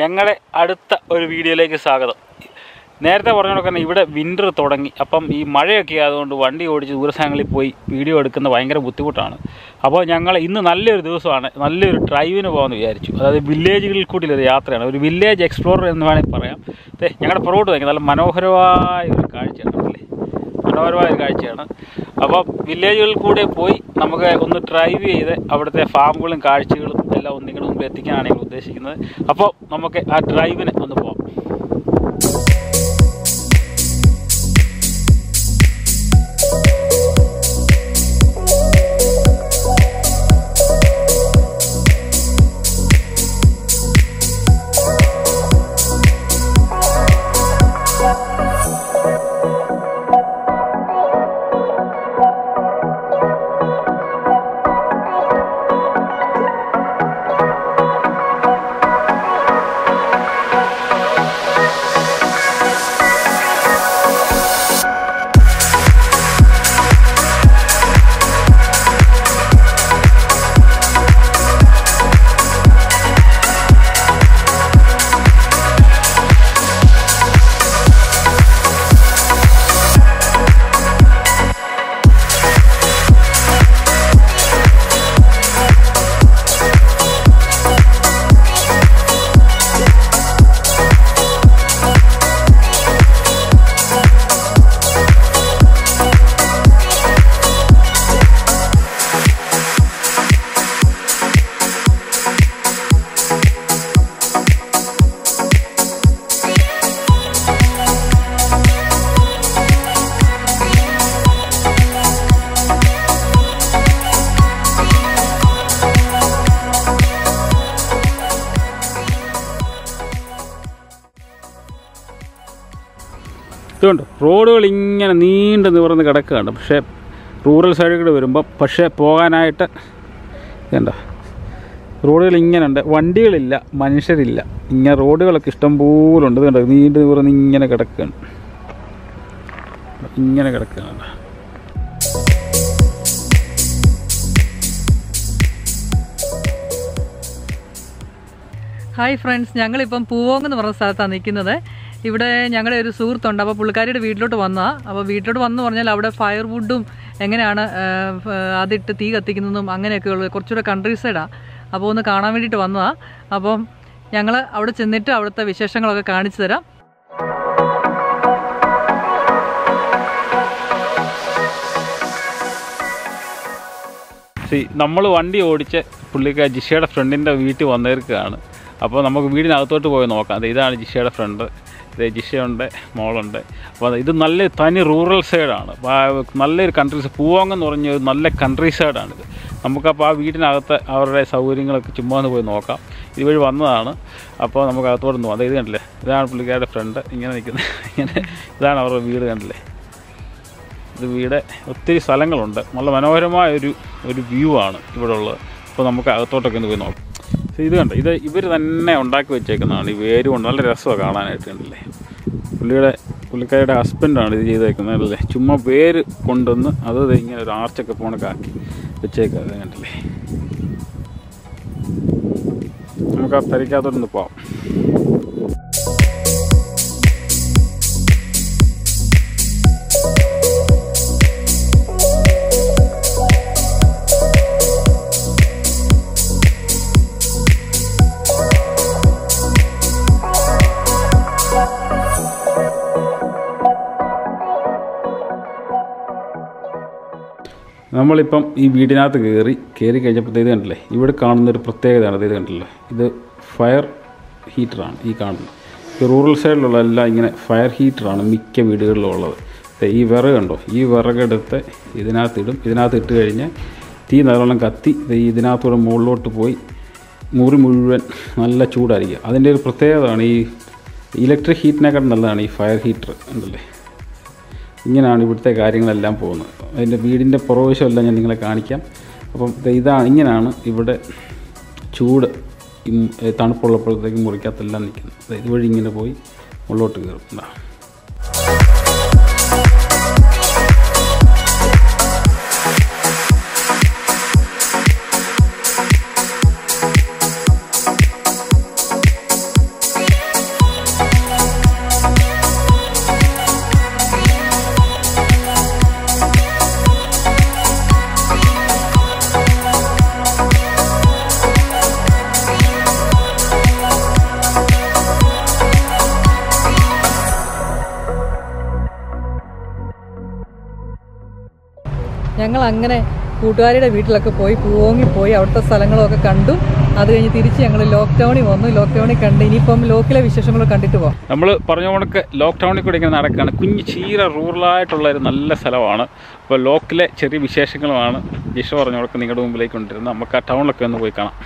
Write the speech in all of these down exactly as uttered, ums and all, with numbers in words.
ഞങ്ങളുടെ അടുത്ത ഒരു വീഡിയോയിലേക്ക് സ്വാഗതം. നേരത്തെ പറഞ്ഞു കൊടുക്കുന്ന ഇവിടെ വിൻ്റർ തുടങ്ങി, അപ്പം ഈ മഴയൊക്കെ ആയതുകൊണ്ട് വണ്ടി ഓടിച്ച് ദൂരസ്ഥലങ്ങളിൽ പോയി വീഡിയോ എടുക്കുന്ന ഭയങ്കര ബുദ്ധിമുട്ടാണ്. അപ്പോൾ ഞങ്ങൾ ഇന്ന് നല്ലൊരു ദിവസമാണ്, നല്ലൊരു ഡ്രൈവിന് പോകാമെന്ന് വിചാരിച്ചു. അതായത് വില്ലേജുകളിൽ കൂടിയുള്ളൊരു യാത്രയാണ്, ഒരു വില്ലേജ് എക്സ്പ്ലോറർ എന്ന് വേണമെങ്കിൽ പറയാം. അതെ, ഞങ്ങളുടെ പുറകോട്ട് നോക്കി നല്ല മനോഹരമായ ഒരു കാഴ്ചയാണ്, അല്ലേ? മനോഹരമായ ഒരു കാഴ്ചയാണ്. അപ്പോൾ വില്ലേജുകളിൽ കൂടെ പോയി നമുക്ക് ഒന്ന് ഡ്രൈവ് ചെയ്ത് അവിടുത്തെ ഫാമുകളും കാഴ്ചകളും എല്ലാം ഒന്നിങ്ങോട്ട് മുമ്പ് എത്തിക്കാനാണ് ഞങ്ങൾ ഉദ്ദേശിക്കുന്നത്. അപ്പോൾ നമുക്ക് ആ ഡ്രൈവിന് ഒന്ന് പോകാം. ഇതുകൊണ്ട് റോഡുകൾ ഇങ്ങനെ നീണ്ടു നിവർന്ന് കിടക്കുകയാണ്. പക്ഷേ റൂറൽ സൈഡിൽ കൂടെ വരുമ്പോൾ പക്ഷേ പോകാനായിട്ട് എന്താ റോഡുകൾ ഇങ്ങനെ ഉണ്ട്, വണ്ടികളില്ല, മനുഷ്യരില്ല, ഇങ്ങനെ റോഡുകളൊക്കെ ഇഷ്ടം പോലെ ഉണ്ട്. ഇതുകൊണ്ട് നീണ്ടു നിവർന്ന് ഇങ്ങനെ കിടക്കുകയാണ്, ഇങ്ങനെ കിടക്കുകയാണ്. ഹായ് ഫ്രണ്ട്സ്, ഞങ്ങളിപ്പം പൂവോങ് എന്ന് പറഞ്ഞ സ്ഥലത്താണ് നിൽക്കുന്നത്. ഇവിടെ ഞങ്ങളുടെ ഒരു സുഹൃത്തുണ്ട്, അപ്പോൾ പുള്ളിക്കാരിയുടെ വീട്ടിലോട്ട് വന്നതാണ്. അപ്പോൾ വീട്ടിലോട്ട് വന്നെന്ന് പറഞ്ഞാൽ അവിടെ ഫയർവുഡും എങ്ങനെയാണ് അതിട്ട് തീ കത്തിക്കുന്നതും അങ്ങനെയൊക്കെയുള്ളത് കുറച്ചുകൂടെ കൺട്രി സൈഡാണ്. അപ്പോൾ ഒന്ന് കാണാൻ വേണ്ടിയിട്ട് വന്നതാണ്. അപ്പം ഞങ്ങൾ അവിടെ ചെന്നിട്ട് അവിടുത്തെ വിശേഷങ്ങളൊക്കെ കാണിച്ചു തരാം. നമ്മൾ വണ്ടി ഓടിച്ച് പുള്ളിക്കാർ ജിഷയുടെ ഫ്രണ്ടിൻ്റെ വീട്ടിൽ വന്നേർക്കാണ്. അപ്പോൾ നമുക്ക് വീടിനകത്തോട്ട് പോയി നോക്കാം. അത് ഇതാണ് ജിഷയുടെ ഫ്രണ്ട്, ഇത് ജിഷയുണ്ട്, മോളുണ്ട്. അപ്പോൾ ഇത് നല്ല തനി റൂറൽ സൈഡാണ്, നല്ലൊരു കൺട്രി സൈഡ്. പൂവോങ് എന്ന് പറഞ്ഞ ഒരു നല്ല കൺട്രി സൈഡാണിത്. നമുക്കപ്പോൾ ആ വീടിനകത്ത് അവരുടെ സൗകര്യങ്ങളൊക്കെ ചുമ്മാ ഒന്ന് പോയി നോക്കാം. ഇതുവഴി വന്നതാണ്, അപ്പോൾ നമുക്ക് അകത്തോട്ട് പോകാം. അത് ഇത് കണ്ടില്ലേ, ഇതാണ് പുള്ളിക്കാരുടെ ഫ്രണ്ട് ഇങ്ങനെ നിൽക്കുന്നത്. ഇങ്ങനെ ഇതാണ് അവരുടെ വീട്, കണ്ടില്ലേ? ഇത് വീട്, ഒത്തിരി സ്ഥലങ്ങളുണ്ട്, നല്ല മനോഹരമായൊരു ഒരു വ്യൂ ആണ് ഇവിടെ ഉള്ളത്. അപ്പോൾ നമുക്ക് അകത്തോട്ടൊക്കെ ഒന്ന് പോയി നോക്കാം. ഇത് കണ്ടോ, ഇത് ഇവർ തന്നെ ഉണ്ടാക്കി വെച്ചേക്കുന്നതാണ്. ഈ വേര് കൊണ്ട് നല്ല രസമാണ് കാണാനായിട്ട്, കണ്ടില്ലേ? പുള്ളിയുടെ പുള്ളിക്കാരുടെ ഹസ്ബൻഡാണ് ഇത് ചെയ്തേക്കുന്നത്, കണ്ടില്ലേ? ചുമ്മാ വേര് കൊണ്ടുവന്ന് അത് ഇങ്ങനെ ഒരു ആർച്ചൊക്കെ പോണക്കാക്കി വെച്ചേക്കുക, കണ്ടില്ലേ? നമുക്ക് ആ തരിക്കാത്തോട്ടൊന്ന് പോവാം. നമ്മളിപ്പം ഈ വീടിനകത്ത് കയറി കയറി കഴിഞ്ഞപ്പോഴത്തേത് കണ്ടില്ലേ, ഇവിടെ കാണുന്നൊരു പ്രത്യേകതയാണ്. അത് ഇത് കണ്ടില്ലേ, ഇത് ഫയർ ഹീറ്ററാണ് ഈ കാണുന്നത്. റൂറൽ സൈഡിലുള്ള എല്ലാം ഇങ്ങനെ ഫയർ ഹീറ്ററാണ് മിക്ക വീടുകളിലും ഉള്ളത്. ഈ വിറക് കണ്ടോ, ഈ വിറകെടുത്ത് ഇതിനകത്തിടും. ഇതിനകത്ത് ഇട്ട് കഴിഞ്ഞാൽ തീ നല്ലോണം കത്തി ഇതിനകത്തൂടെ മുകളിലോട്ട് പോയി മുറി മുഴുവൻ നല്ല ചൂടായിരിക്കുക. അതിൻ്റെ ഒരു പ്രത്യേകതയാണ് ഈ ഇലക്ട്രിക് ഹീറ്റിനേക്കാൾ നല്ലതാണ് ഈ ഫയർ ഹീറ്റർ, കണ്ടില്ലേ? ഇങ്ങനെയാണ് ഇവിടുത്തെ കാര്യങ്ങളെല്ലാം പോകുന്നത്. അതിൻ്റെ വീടിൻ്റെ പുറവശമെല്ലാം ഞാൻ നിങ്ങളെ കാണിക്കാം. അപ്പം ഇതാണ്, ഇങ്ങനെയാണ് ഇവിടെ ചൂട് തണുപ്പുള്ളപ്പോഴത്തേക്ക് മുറിക്കകത്തെല്ലാം നിൽക്കുന്നത്. ഇതുവഴി ഇങ്ങനെ പോയി മുകളിലോട്ട് കയറുന്നതാണ്. ഞങ്ങൾ അങ്ങനെ കൂട്ടുകാരിയുടെ വീട്ടിലൊക്കെ പോയി പൂവോങ്ങിപ്പോയി അവിടുത്തെ സ്ഥലങ്ങളൊക്കെ കണ്ടു. അത് കഴിഞ്ഞ് തിരിച്ച് ഞങ്ങൾ ലോക്ക്ഡൌണിൽ വന്നു. ലോക്ക്ഡൌണിൽ കണ്ട് ഇനിയിപ്പം ലോക്കിലെ വിശേഷങ്ങൾ കണ്ടിട്ട് പോകാം. നമ്മൾ പറഞ്ഞ കണക്ക് ലോക്ക്ഡൌണിൽ കൂടി ഇങ്ങനെ നടക്കുകയാണ്. കുഞ്ഞ് ചീര റൂറലായിട്ടുള്ള ഒരു നല്ല സ്ഥലമാണ്. അപ്പോൾ ലോക്കിലെ ചെറിയ വിശേഷങ്ങളുമാണ് ജിഷ പറഞ്ഞ കണക്ക് നിങ്ങളുടെ മുമ്പിലേക്ക് കൊണ്ടിരുന്നത്. നമുക്ക് ആ ടൗണിലൊക്കെ ഒന്ന് പോയി കാണാം.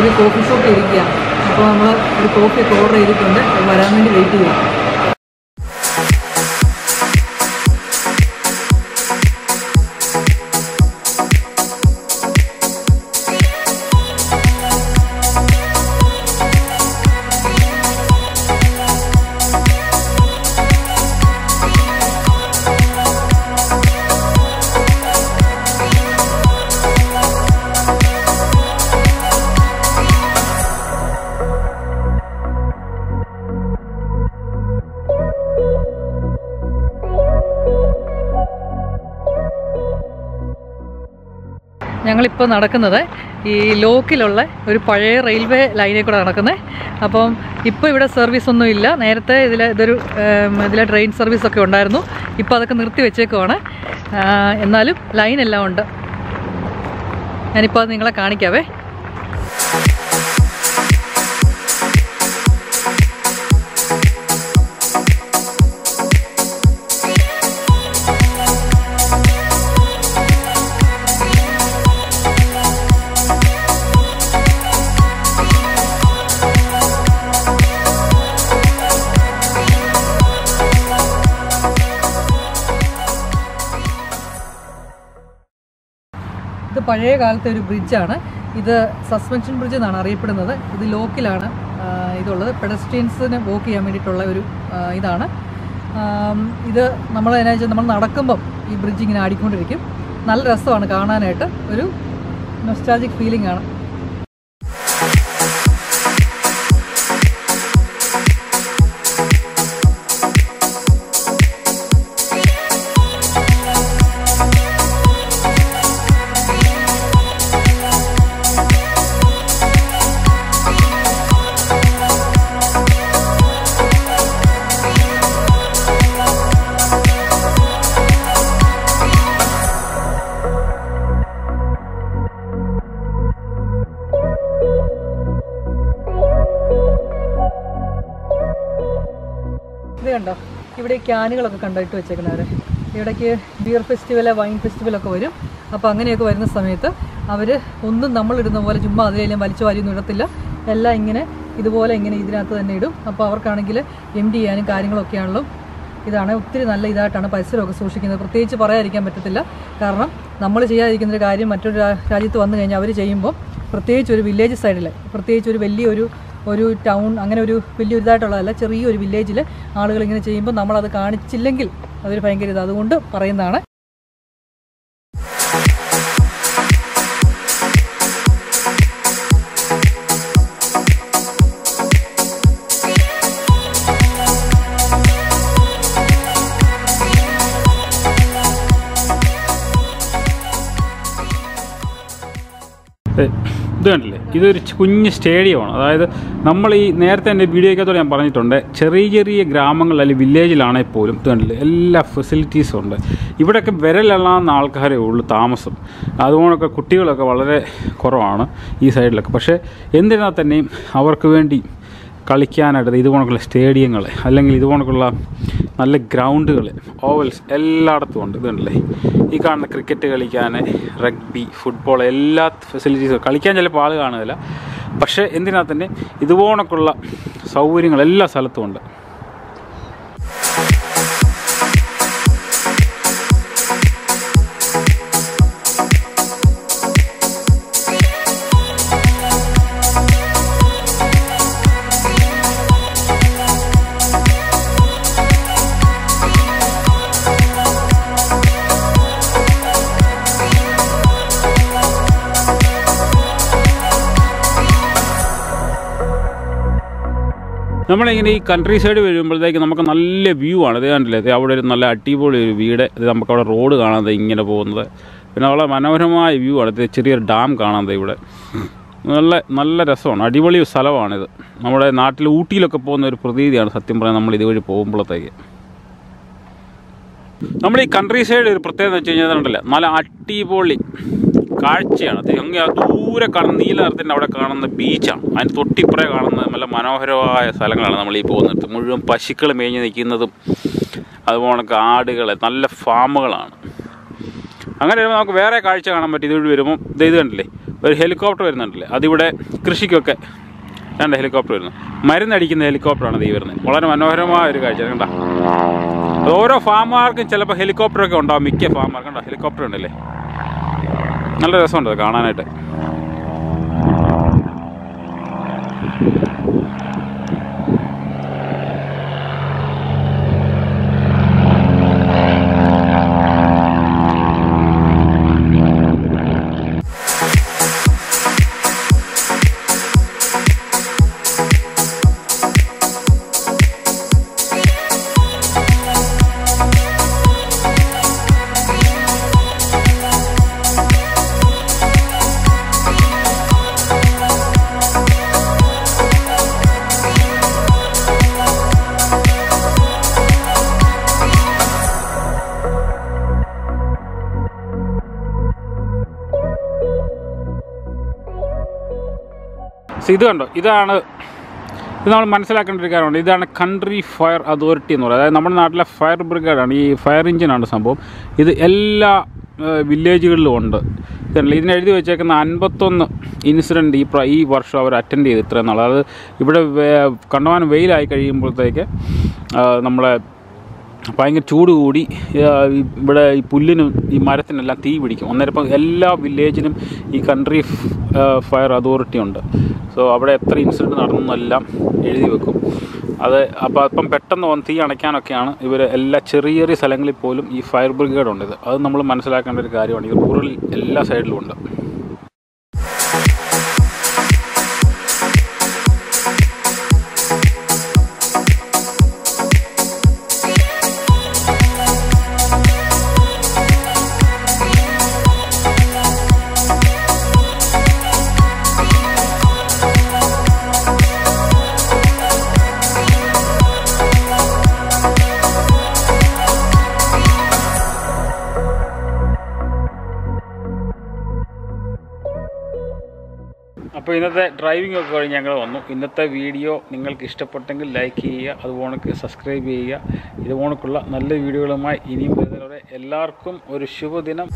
ഒരു കോഫി ഷോപ്പിൽ ഇരിക്കുക. അപ്പോൾ നമ്മൾ ഒരു കോഫി ഒക്കെ ഓർഡർ ചെയ്തിട്ടുണ്ട്. വരാൻ വേണ്ടി വെയിറ്റ് ചെയ്യാം. ഞങ്ങളിപ്പോൾ നടക്കുന്നത് ഈ ലോക്കിലുള്ള ഒരു പഴയ റെയിൽവേ ലൈനിൽ കൂടെ നടക്കുന്നത്. അപ്പം ഇപ്പോൾ ഇവിടെ സർവീസ് ഒന്നും ഇല്ല. നേരത്തെ ഇതിൽ ഇതൊരു ഇതിലെ ട്രെയിൻ സർവീസൊക്കെ ഉണ്ടായിരുന്നു. ഇപ്പോൾ അതൊക്കെ നിർത്തി വെച്ചേക്കുവാണ്. എന്നാലും ലൈനെല്ലാം ഉണ്ട്. ഞാനിപ്പോൾ അത് നിങ്ങളെ കാണിക്കാവേ. പഴയ കാലത്തെ ഒരു ബ്രിഡ്ജാണ് ഇത്. സസ്പെൻഷൻ ബ്രിഡ്ജ് എന്നാണ് അറിയപ്പെടുന്നത്. ഇത് ലോക്കിലാണ് ഇതുള്ളത്. പെഡസ്ട്രിയൻസിന് വോക്ക് ചെയ്യാൻ വേണ്ടിയിട്ടുള്ള ഒരു ഇതാണ് ഇത്. നമ്മൾ എന്നാ വെച്ചാൽ നമ്മൾ നടക്കുമ്പം ഈ ബ്രിഡ്ജ് ഇങ്ങനെ ആടിക്കൊണ്ടിരിക്കും. നല്ല രസമാണ് കാണാനായിട്ട്. ഒരു നൊസ്റ്റാൾജിക് ഫീലിംഗ് ആണ്. കണ്ടോ ഇവിടെ ക്യാനുകളൊക്കെ കണ്ടിട്ട് വെച്ചേക്കുന്നവർ. ഇവിടേക്ക് ബിയർ ഫെസ്റ്റിവല് വൈൻ ഫെസ്റ്റിവലൊക്കെ വരും. അപ്പോൾ അങ്ങനെയൊക്കെ വരുന്ന സമയത്ത് അവർ ഒന്നും നമ്മളിടുന്ന പോലെ ചുമ്മാ അതിലെല്ലാം വലിച്ചു വാരിയൊന്നും ഇടത്തില്ല. എല്ലാം ഇങ്ങനെ ഇതുപോലെ ഇങ്ങനെ ഇതിനകത്ത് തന്നെ ഇടും. അപ്പോൾ അവർക്കാണെങ്കിൽ എം ഡി ചെയ്യാനും കാര്യങ്ങളൊക്കെയാണല്ലോ. ഇതാണ് ഒത്തിരി നല്ല ഇതായിട്ടാണ് പരിസരമൊക്കെ സൂക്ഷിക്കുന്നത്. പ്രത്യേകിച്ച് പറയാതിരിക്കാൻ പറ്റത്തില്ല. കാരണം നമ്മൾ ചെയ്യാതിരിക്കുന്നൊരു കാര്യം മറ്റൊരു രാജ്യത്ത് വന്നു കഴിഞ്ഞാൽ അവർ ചെയ്യുമ്പോൾ, പ്രത്യേകിച്ച് ഒരു വില്ലേജ് സൈഡിൽ, പ്രത്യേകിച്ച് ഒരു വലിയൊരു ഒരു ടൗൺ അങ്ങനെ ഒരു വലിയ ഇതായിട്ടുള്ളതല്ല, ചെറിയൊരു വില്ലേജിൽ ആളുകൾ ഇങ്ങനെ ചെയ്യുമ്പോൾ നമ്മളത് കാണിച്ചില്ലെങ്കിൽ അതൊരു ഭയങ്കര ഇത്. അതുകൊണ്ട് പറയുന്നതാണ്. കണ്ടില്ലേ, ഇതൊരു കുഞ്ഞ് സ്റ്റേഡിയമാണ്. അതായത് നമ്മൾ ഈ നേരത്തെ എൻ്റെ വീഡിയോയ്ക്കകത്തോടെ ഞാൻ പറഞ്ഞിട്ടുണ്ട്, ചെറിയ ചെറിയ ഗ്രാമങ്ങളിൽ അല്ലെങ്കിൽ വില്ലേജിലാണെങ്കിൽ പോലും കണ്ടില്ലേ എല്ലാ ഫെസിലിറ്റീസും ഉണ്ട്. ഇവിടെയൊക്കെ വിരലെണ്ണാവുന്ന ആൾക്കാരേ ഉള്ളൂ താമസം, അതുകൊണ്ടൊക്കെ കുട്ടികളൊക്കെ വളരെ കുറവാണ് ഈ സൈഡിലൊക്കെ. പക്ഷേ എന്തിനാ തന്നെയും അവർക്ക് വേണ്ടി കളിക്കാനായിട്ട് ഇതുപോലുള്ള സ്റ്റേഡിയങ്ങൾ അല്ലെങ്കിൽ ഇതുപോലുള്ള നല്ല ഗ്രൗണ്ടുകൾ, ഓവൽസ് എല്ലായിടത്തും ഉണ്ട്. ഇതുണ്ടല്ലേ ഈ കാണുന്ന ക്രിക്കറ്റ് കളിക്കാൻ, റഗ്ബി, ഫുട്ബോൾ, എല്ലാ ഫെസിലിറ്റീസും. കളിക്കാൻ ചിലപ്പോൾ ആൾ കാണുകയില്ല, പക്ഷേ എന്തിനാ തന്നെ ഇതുപോലുള്ള സൗകര്യങ്ങൾ എല്ലാ സ്ഥലത്തും ഉണ്ട്. നമ്മളിങ്ങനെ ഈ കൺട്രി സൈഡ് വരുമ്പോഴത്തേക്ക് നമുക്ക് നല്ല വ്യൂ ആണ്. ഇത് കണ്ടില്ലേ, അവിടെ ഒരു നല്ല അടിപൊളി ഒരു വീട്. ഇത് നമുക്കവിടെ റോഡ് കാണാതെ ഇങ്ങനെ പോകുന്നത്, പിന്നെ വളരെ മനോഹരമായ വ്യൂ ആണ്. ഇത് ചെറിയൊരു ഡാം കാണാതെ ഇവിടെ നല്ല നല്ല രസമാണ്, അടിപൊളി സ്ഥലമാണിത്. നമ്മുടെ നാട്ടിൽ ഊട്ടിയിലൊക്കെ പോകുന്ന ഒരു പ്രതീതിയാണ് സത്യം പറയാൻ നമ്മൾ ഇതുവഴി പോകുമ്പോഴത്തേക്ക്. നമ്മുടെ ഈ കൺട്രി സൈഡ് ഒരു പ്രത്യേകത എന്ന് വെച്ച് കഴിഞ്ഞാൽ ഉണ്ടല്ലേ, നല്ല അടിപൊളി കാഴ്ചയാണ്. അത് അങ്ങ് ദൂരെ കാണുന്ന നീല നിറത്തിൻ്റെ അവിടെ കാണുന്ന ബീച്ചാണ്. അതിന് തൊട്ടിപ്പുറ കാണുന്നത് നല്ല മനോഹരമായ സ്ഥലങ്ങളാണ്. നമ്മൾ ഈ പോകുന്നിടത്ത് മുഴുവൻ പശുക്കൾ മേഞ്ഞ് നിൽക്കുന്നതും അതുപോലെ ആടുകൾ, നല്ല ഫാമുകളാണ്. അങ്ങനെ വരുമ്പോൾ നമുക്ക് വേറെ കാഴ്ച കാണാൻ പറ്റും. ഇതുവഴി വരുമ്പോൾ ഇത് ഇത് കണ്ടില്ലേ, ഒരു ഹെലികോപ്റ്റർ വരുന്നുണ്ടല്ലേ, അതിവിടെ കൃഷിക്കൊക്കെ രണ്ട് ഹെലികോപ്റ്റർ വരുന്നു. മരുന്നടിക്കുന്ന ഹെലികോപ്റ്ററാണ് ഇത് വരുന്നത്. വളരെ മനോഹരമായ ഒരു കാഴ്ച കണ്ടോ. അത് ഓരോ ഫാമുകാർക്കും ചിലപ്പോൾ ഹെലികോപ്റ്ററൊക്കെ ഉണ്ടാകും. മിക്ക ഫാമുകാർക്കും കണ്ടോ ഹെലികോപ്റ്റർ ഉണ്ടല്ലേ, നല്ല രസമുണ്ട് അത് കാണാനായിട്ട്. ഇത് കണ്ടോ, ഇതാണ് ഇത് നമ്മൾ മനസ്സിലാക്കേണ്ട ഒരു കാര്യമാണ്. ഇതാണ് കൺട്രി ഫയർ അതോറിറ്റി എന്ന് പറയുന്നത്. അതായത് നമ്മുടെ നാട്ടിലെ ഫയർ ബ്രിഗേഡാണ്, ഈ ഫയർ എഞ്ചിനാണ് സംഭവം. ഇത് എല്ലാ വില്ലേജുകളിലും ഉണ്ട്. ഇതിന് എഴുതി വെച്ചേക്കുന്ന അൻപത്തൊന്ന് ഇൻസിഡൻറ്റ് ഈ ഈ വർഷം അവർ അറ്റൻഡ് ചെയ്ത് ഇത്രയും നാൾ. അതായത് ഇവിടെ കണ്ടമാനം വെയിലായി കഴിയുമ്പോഴത്തേക്ക് നമ്മളെ ഭയങ്കര ചൂട് കൂടി ഇവിടെ ഈ പുല്ലിനും ഈ മരത്തിനെല്ലാം തീ പിടിക്കും. അന്നേരം ഇപ്പം എല്ലാ വില്ലേജിനും ഈ കൺട്രി ഫയർ അതോറിറ്റി ഉണ്ട്. സോ അവിടെ എത്ര ഇൻസിഡൻറ്റ് നടന്നെന്നെല്ലാം എഴുതി വെക്കും. അത് അപ്പം അപ്പം പെട്ടെന്ന് വന്ന് തീ അണയ്ക്കാനൊക്കെയാണ് ഇവർ എല്ലാ ചെറിയ ചെറിയ സ്ഥലങ്ങളിൽ പോലും ഈ ഫയർ ബ്രിഗേഡ് ഉണ്ട്. ഇത് അത് നമ്മൾ മനസ്സിലാക്കേണ്ട ഒരു കാര്യമാണ്. ഇത് റൂറൽ എല്ലാ സൈഡിലും ഉണ്ട്. അപ്പോൾ ഇന്നത്തെ ഡ്രൈവിംഗ് ഒക്കെ കഴിഞ്ഞ് ഞങ്ങൾ വന്നു. ഇന്നത്തെ വീഡിയോ നിങ്ങൾക്ക് ഇഷ്ടപ്പെട്ടെങ്കിൽ ലൈക്ക് ചെയ്യുക, അതുപോലെ സബ്സ്ക്രൈബ് ചെയ്യുക. ഇതുപോലുള്ള നല്ല വീഡിയോകളുമായി ഇനിയും വരുന്നവരെ എല്ലാവർക്കും ഒരു ശുഭദിനം.